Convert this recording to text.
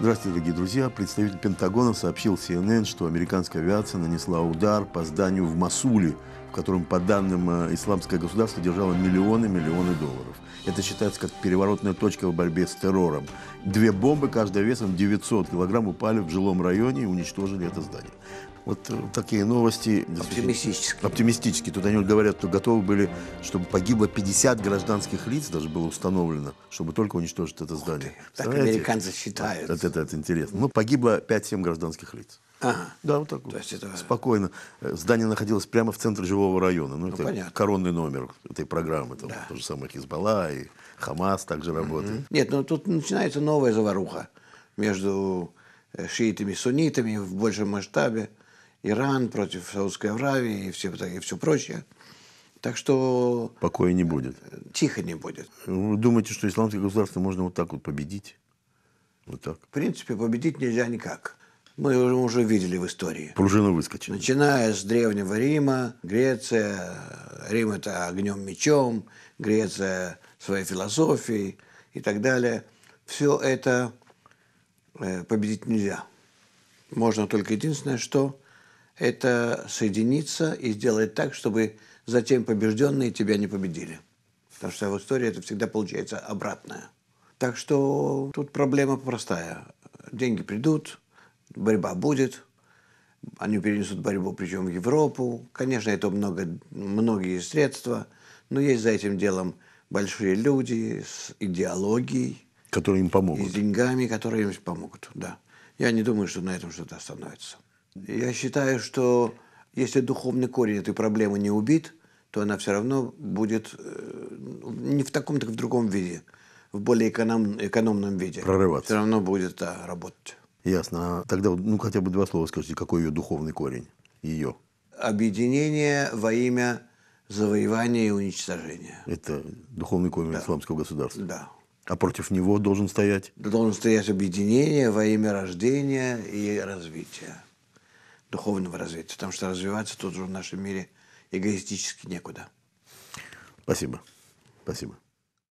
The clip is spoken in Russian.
Здравствуйте, дорогие друзья. Представитель Пентагона сообщил CNN, что американская авиация нанесла удар по зданию в Масуле, в котором, по данным, исламское государство держало миллионы долларов. Это считается как переворотная точка в борьбе с террором. Две бомбы, каждая весом 900 килограмм, упали в жилом районе и уничтожили это здание. Вот такие новости. Оптимистические. Тут они говорят, что готовы были, чтобы погибло 50 гражданских лиц, даже было установлено, чтобы только уничтожить это здание. Так американцы считают. Это интересно. Ну, погибло 5-7 гражданских лиц. Ага. Да, вот так вот. Это... Спокойно. Здание находилось прямо в центре жилого района. Ну, это понятно. Коронный номер этой программы. Там да. То же самое Хизбалла и Хамас также работает. Нет, ну тут начинается новая заваруха между шиитами и суннитами в большем масштабе. Иран против Саудской Аравии и все прочее. Так что... Покоя не будет. Тихо не будет. Вы думаете, что исламское государство можно вот так вот победить? Вот так? В принципе, победить нельзя никак. Мы уже видели в истории. Пружину выскочили. Начиная с Древнего Рима, Греция. Рим – это огнем-мечом. Греция – своей философией и так далее. Все это победить нельзя. Можно только единственное, что... это соединиться и сделать так, чтобы затем побежденные тебя не победили. Потому что в истории это всегда получается обратное. Так что тут проблема простая. Деньги придут, борьба будет. Они перенесут борьбу, причем в Европу. Конечно, это многие средства, но есть за этим делом большие люди с идеологией. Которые им помогут. И с деньгами, которые им помогут, да. Я не думаю, что на этом что-то остановится. Я считаю, что если духовный корень этой проблемы не убит, то она все равно будет не в таком, так в другом виде, в более экономном виде. Прорываться. Все равно будет работать. Ясно. А тогда ну хотя бы два слова скажите, какой ее духовный корень? Ее. Объединение во имя завоевания и уничтожения. Это духовный корень исламского государства? Да. А против него должен стоять? Должен стоять объединение во имя рождения и развития. Духовного развития, потому что развиваться тут уже в нашем мире эгоистически некуда. Спасибо. Спасибо.